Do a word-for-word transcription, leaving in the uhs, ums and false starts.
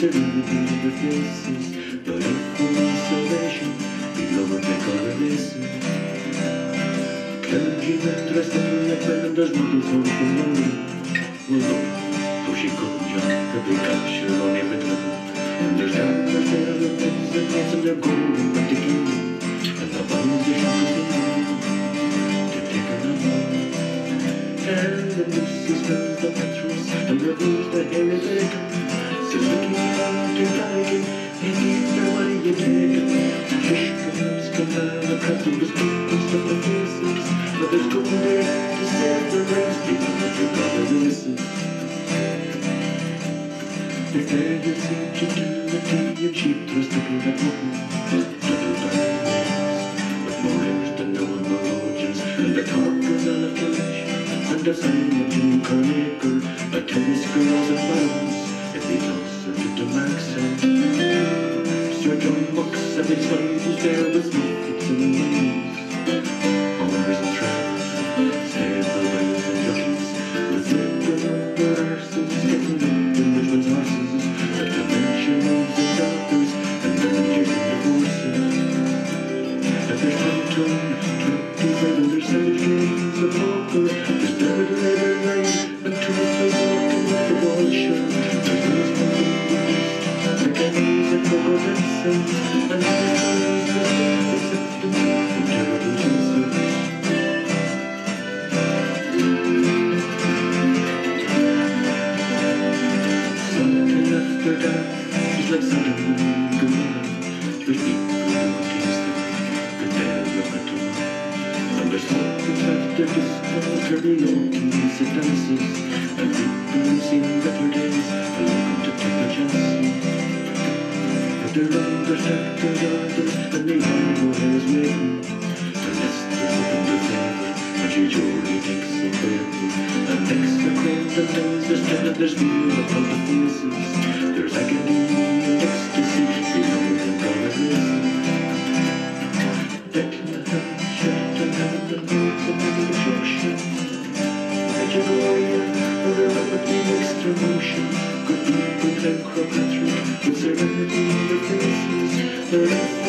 certainly be the faces, but if for my salvation, we'd love what they call a missing. Clergymen dressed up in their calendars, models home from London. Well, no, though she couldn't jump, her big capture on every level. And there's calendars there, their beds and nights, and their golden particular. And the bones they shot us in mind, they're taking them on. And the missus spends the mattress, and the blues the hairy baker. So looking out to dying, and eat the way you make. Fish crabs come down the crabs and the spoons from the faces. But there's gold there to separate people that you gotta listen. If there you see gentility and cheap trust to be that woman. Double diamonds, with more hairs than no one origins. And the talkers on the flesh, and the sign of Jim Carnaker. A tennis girls and bounds. They lost her to the maxim. Sir John Box and his friends there with muffins and wings. Owners and traps, stable ways and jockeys, with little number arses, getting up in Richmond's horses. At the mention of the doctors and managers and divorces. And there's Phantom, twenty-five and there's seven games of poker. There's David Later Night and two of the walking with the wall shirt. And the sun is the sun, the terrible sun. Sunday after dark is like Sodom and Gomorrah. There's people who against them, but they'll look at them. And there's folks after disco, karaoke and dances. And people who've seen better days are looking to take a chance. They're understacked orders, and they know what is waiting. The list is up in the favour, and she surely takes a baby. And next to cold and days, there's ten and there's fear upon the faces. There's agony and ecstasy, they know them all at least. Deck in the hand, shut and hand, and words and instruction. Let you go in, and remember the extra motion. Could be with Cleopatra, with serenity in their faces, their